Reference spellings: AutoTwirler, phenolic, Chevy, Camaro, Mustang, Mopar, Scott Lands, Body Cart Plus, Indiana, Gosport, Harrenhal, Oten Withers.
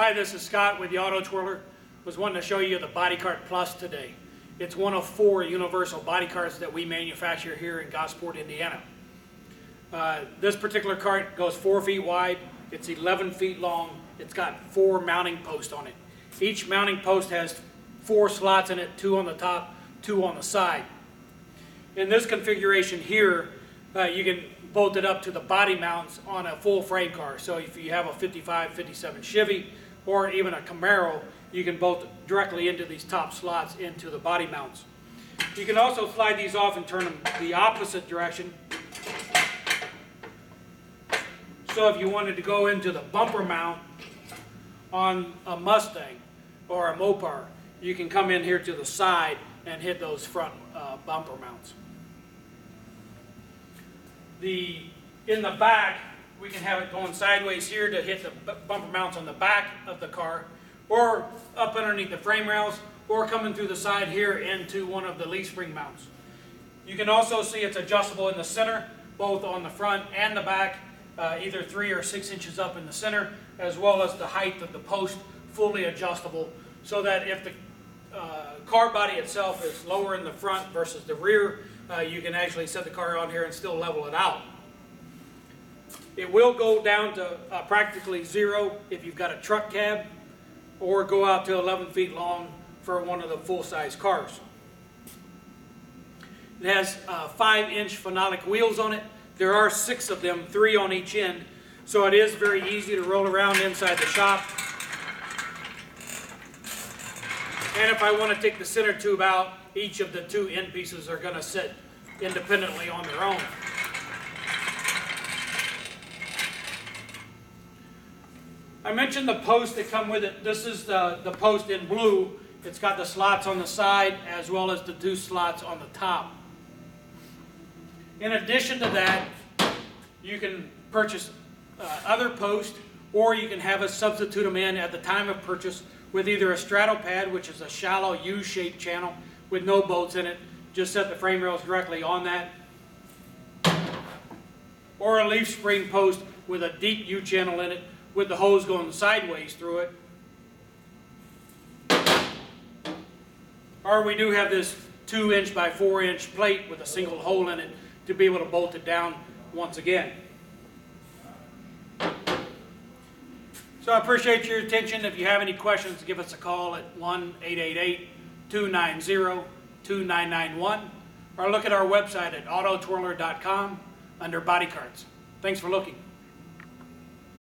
Hi, this is Scott with the AutoTwirler. I was wanting to show you the Body Cart Plus today. It's one of 4 universal body carts that we manufacture here in Gosport, Indiana. This particular cart goes 4 feet wide, it's 11 feet long, it's got 4 mounting posts on it. Each mounting post has 4 slots in it, 2 on the top, 2 on the side. In this configuration here, you can bolt it up to the body mounts on a full frame car. So if you have a 55, 57 Chevy or even a Camaro, you can bolt directly into these top slots into the body mounts. You can also slide these off and turn them the opposite direction. So if you wanted to go into the bumper mount on a Mustang or a Mopar, you can come in here to the side and hit those front bumper mounts. In the back, we can have it going sideways here to hit the bumper mounts on the back of the car, or up underneath the frame rails, or coming through the side here into one of the leaf spring mounts. You can also see it's adjustable in the center, both on the front and the back, either 3 or 6 inches up in the center, as well as the height of the post, fully adjustable, so that if the car body itself is lower in the front versus the rear, you can actually set the car on here and still level it out. It will go down to practically 0 if you've got a truck cab, or go out to 11 feet long for one of the full-size cars. It has 5-inch phenolic wheels on it. There are 6 of them, 3 on each end, so it is very easy to roll around inside the shop. And if I want to take the center tube out, each of the 2 end pieces are going to sit independently on their own. I mentioned the posts that come with it. This is the post in blue. It's got the slots on the side as well as the 2 slots on the top. In addition to that, you can purchase other posts, or you can have us substitute them in at the time of purchase with either a straddle pad, which is a shallow U-shaped channel with no bolts in it. Just set the frame rails directly on that. Or a leaf spring post with a deep U-channel in it with the hose going sideways through it. Or we do have this 2-inch by 4-inch plate with a single hole in it to be able to bolt it down once again. So I appreciate your attention. If you have any questions, give us a call at 1-888-290-2991, or look at our website at autotwirler.com under Body Carts. Thanks for looking.